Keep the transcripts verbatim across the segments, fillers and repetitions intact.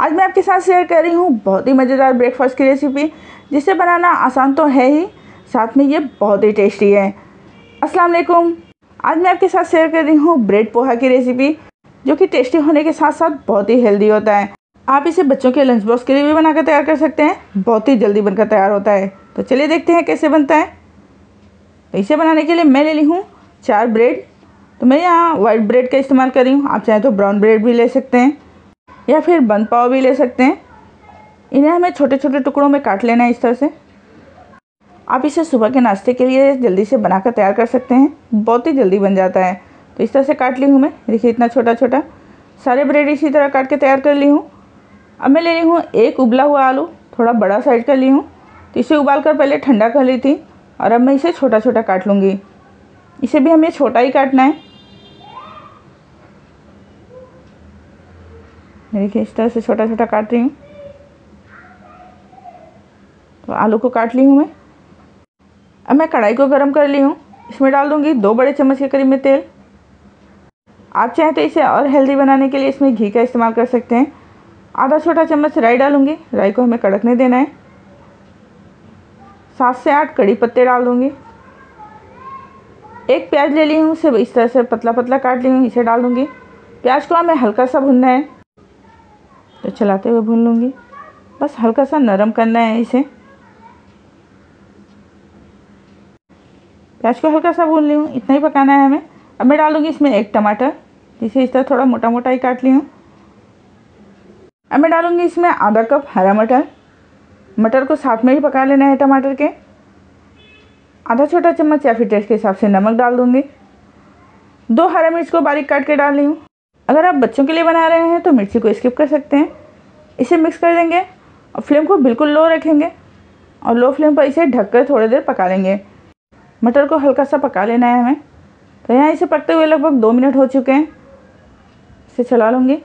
आज मैं आपके साथ शेयर कर रही हूँ बहुत ही मज़ेदार ब्रेकफास्ट की रेसिपी, जिसे बनाना आसान तो है ही, साथ में ये बहुत ही टेस्टी है। अस्सलाम वालेकुम। आज मैं आपके साथ शेयर कर रही हूँ ब्रेड पोहा की रेसिपी, जो कि टेस्टी होने के साथ साथ बहुत ही हेल्दी होता है। आप इसे बच्चों के लंच बॉक्स के लिए भी बनाकर तैयार कर सकते हैं, बहुत ही जल्दी बनकर तैयार होता है। तो चलिए देखते हैं कैसे बनता है। तो इसे बनाने के लिए मैं ले ली हूँ चार ब्रेड। तो मैं यहाँ वाइट ब्रेड का इस्तेमाल कर रही हूँ, आप चाहें तो ब्राउन ब्रेड भी ले सकते हैं या फिर बन पाव भी ले सकते हैं। इन्हें हमें छोटे छोटे टुकड़ों में काट लेना है इस तरह से। आप इसे सुबह के नाश्ते के लिए जल्दी से बनाकर तैयार कर सकते हैं, बहुत ही जल्दी बन जाता है। तो इस तरह से काट ली हूँ मैं, देखिए इतना छोटा छोटा सारे ब्रेड इसी तरह काट के तैयार कर ली हूँ। अब मैं ले ली हूँ एक उबला हुआ आलू, थोड़ा बड़ा साइज का ली हूँ। तो इसे उबाल कर पहले ठंडा कर ली थी और अब मैं इसे छोटा छोटा काट लूँगी। इसे भी हमें छोटा ही काटना है, देखिए इस तरह से छोटा छोटा काट रही हूँ। तो आलू को काट ली हूँ मैं। अब मैं कढ़ाई को गरम कर ली हूँ, इसमें डाल दूँगी दो बड़े चम्मच के करीब में तेल। आप चाहें तो इसे और हेल्दी बनाने के लिए इसमें घी का इस्तेमाल कर सकते हैं। आधा छोटा चम्मच राई डालूँगी, राई को हमें कड़कने देना है। सात से आठ कड़ी पत्ते डाल दूँगी। एक प्याज ले ली हूँ, उसे इस तरह से पतला पतला काट ली हूँ, इसे डाल दूँगी। प्याज को हमें हल्का सा भुनना है, तो चलाते हुए भून लूँगी, बस हल्का सा नरम करना है इसे। प्याज को हल्का सा भून ली हूँ, इतना ही पकाना है हमें। अब मैं डालूँगी इसमें एक टमाटर, जिसे इस तरह थोड़ा मोटा मोटा ही काट ली हूँ। अब मैं डालूँगी इसमें आधा कप हरा मटर, मटर को साथ में ही पका लेना है टमाटर के। आधा छोटा चम्मच या फिर टेस्ट के हिसाब से नमक डाल दूँगी। दो हरा मिर्च को बारीक काट के डाल ली हूँ। अगर आप बच्चों के लिए बना रहे हैं तो मिर्ची को स्किप कर सकते हैं। इसे मिक्स कर देंगे और फ्लेम को बिल्कुल लो रखेंगे और लो फ्लेम पर इसे ढककर थोड़ी देर पका लेंगे। मटर को हल्का सा पका लेना है हमें। तो यहाँ इसे पकते हुए लगभग दो मिनट हो चुके हैं, इसे चला लूँगी।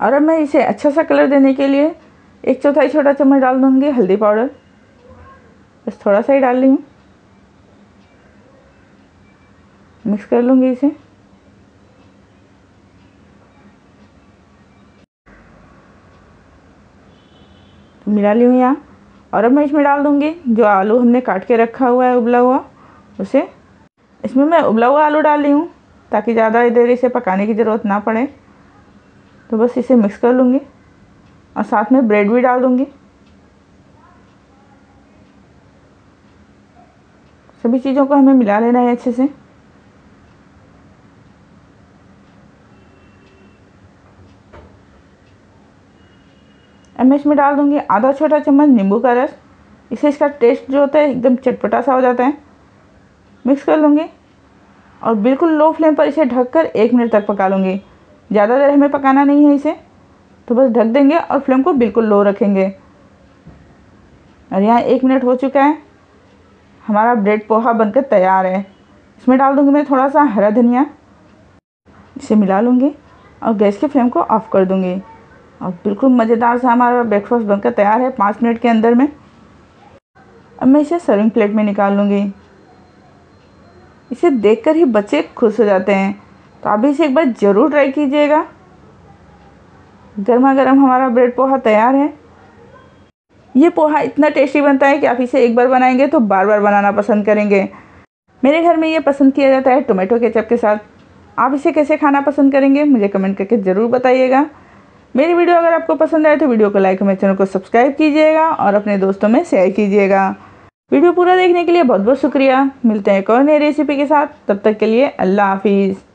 और अब मैं इसे अच्छा सा कलर देने के लिए एक चौथाई छोटा चम्मच डाल दूँगी हल्दी पाउडर, बस थोड़ा सा ही डाल रही हूँ। मिक्स कर लूँगी इसे। मिला ली हूँ यहाँ। और अब मैं इसमें डाल दूँगी जो आलू हमने काट के रखा हुआ है उबला हुआ, उसे इसमें मैं उबला हुआ आलू डाल रही हूँ ताकि ज़्यादा देर इसे पकाने की ज़रूरत ना पड़े। तो बस इसे मिक्स कर लूँगी और साथ में ब्रेड भी डाल दूँगी। सभी चीज़ों को हमें मिला लेना है अच्छे से। अब मैं इसमें डाल दूँगी आधा छोटा चम्मच नींबू का रस, इसे इसका टेस्ट जो होता है एकदम चटपटा सा हो जाता है। मिक्स कर लूँगी और बिल्कुल लो फ्लेम पर इसे ढककर एक मिनट तक पका लूँगी। ज़्यादा देर हमें पकाना नहीं है इसे, तो बस ढक देंगे और फ्लेम को बिल्कुल लो रखेंगे। और यहाँ एक मिनट हो चुका है, हमारा ब्रेड पोहा बनकर तैयार है। इसमें डाल दूँगी मैं थोड़ा सा हरा धनिया, इसे मिला लूँगी और गैस के फ्लेम को ऑफ कर दूँगी। और बिल्कुल मज़ेदार सा हमारा ब्रेकफास्ट बनकर तैयार है पाँच मिनट के अंदर में। अब मैं इसे सर्विंग प्लेट में निकाल लूँगी। इसे देखकर ही बच्चे खुश हो जाते हैं, तो आप भी इसे एक बार ज़रूर ट्राई कीजिएगा। गर्मा गर्म हमारा ब्रेड पोहा तैयार है। ये पोहा इतना टेस्टी बनता है कि आप इसे एक बार बनाएंगे तो बार बार बनाना पसंद करेंगे। मेरे घर में ये पसंद किया जाता है टोमेटो केचप के साथ। आप इसे कैसे खाना पसंद करेंगे मुझे कमेंट करके ज़रूर बताइएगा। मेरी वीडियो अगर आपको पसंद आए तो वीडियो को लाइक और मेरे चैनल को सब्सक्राइब कीजिएगा और अपने दोस्तों में शेयर कीजिएगा। वीडियो पूरा देखने के लिए बहुत बहुत शुक्रिया। मिलते हैं एक और नई रेसिपी के साथ, तब तक के लिए अल्लाह हाफिज़।